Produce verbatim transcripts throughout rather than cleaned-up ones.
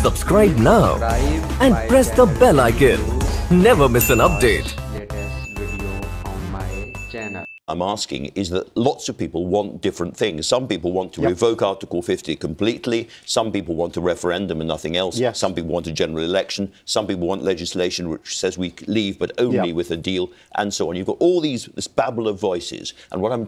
Subscribe now and press the bell icon. Never miss an update. Latest video on my channel. I'm asking is that lots of people want different things. Some people want to yep. revoke Article fifty completely. Some people want a referendum and nothing else. Yes. Some people want a general election. Some people want legislation which says we leave, but only yep. with a deal, and so on. You've got all these this babble of voices, and what I'm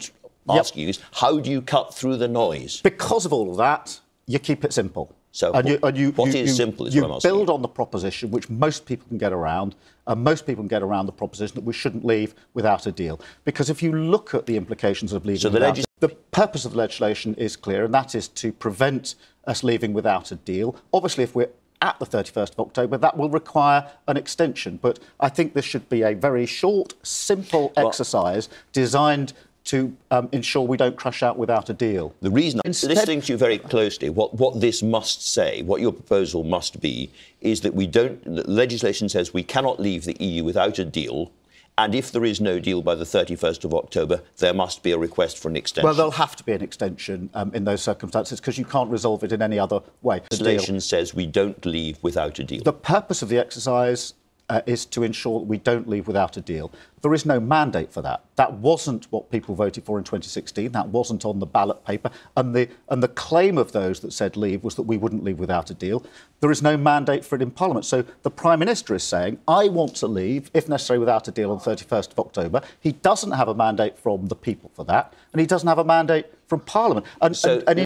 asking yep. you is how do you cut through the noise? Because of all of that, you keep it simple. So and what, you, and you, what you, is you, simple is you what I'm asking. You build on the proposition which most people can get around, and most people can get around the proposition that we shouldn't leave without a deal. Because if you look at the implications of leaving so without a deal, the purpose of legislation is clear, and that is to prevent us leaving without a deal. Obviously, if we're at the thirty-first of October, that will require an extension. But I think this should be a very short, simple well, exercise designed to um, ensure we don't crash out without a deal. The reason I'm Instead... listening to you very closely, what, what this must say, what your proposal must be, is that we don't... The legislation says we cannot leave the E U without a deal, and if there is no deal by the thirty-first of October, there must be a request for an extension. Well, there'll have to be an extension um, in those circumstances, because you can't resolve it in any other way. The legislation says we don't leave without a deal. The purpose of the exercise... Uh, is to ensure that we don't leave without a deal. There is no mandate for that. That wasn't what people voted for in twenty sixteen. That wasn't on the ballot paper. And the, and the claim of those that said leave was that we wouldn't leave without a deal. There is no mandate for it in Parliament. So the Prime Minister is saying, I want to leave, if necessary, without a deal on the thirty-first of October. He doesn't have a mandate from the people for that, and he doesn't have a mandate from Parliament. And, so, and, and he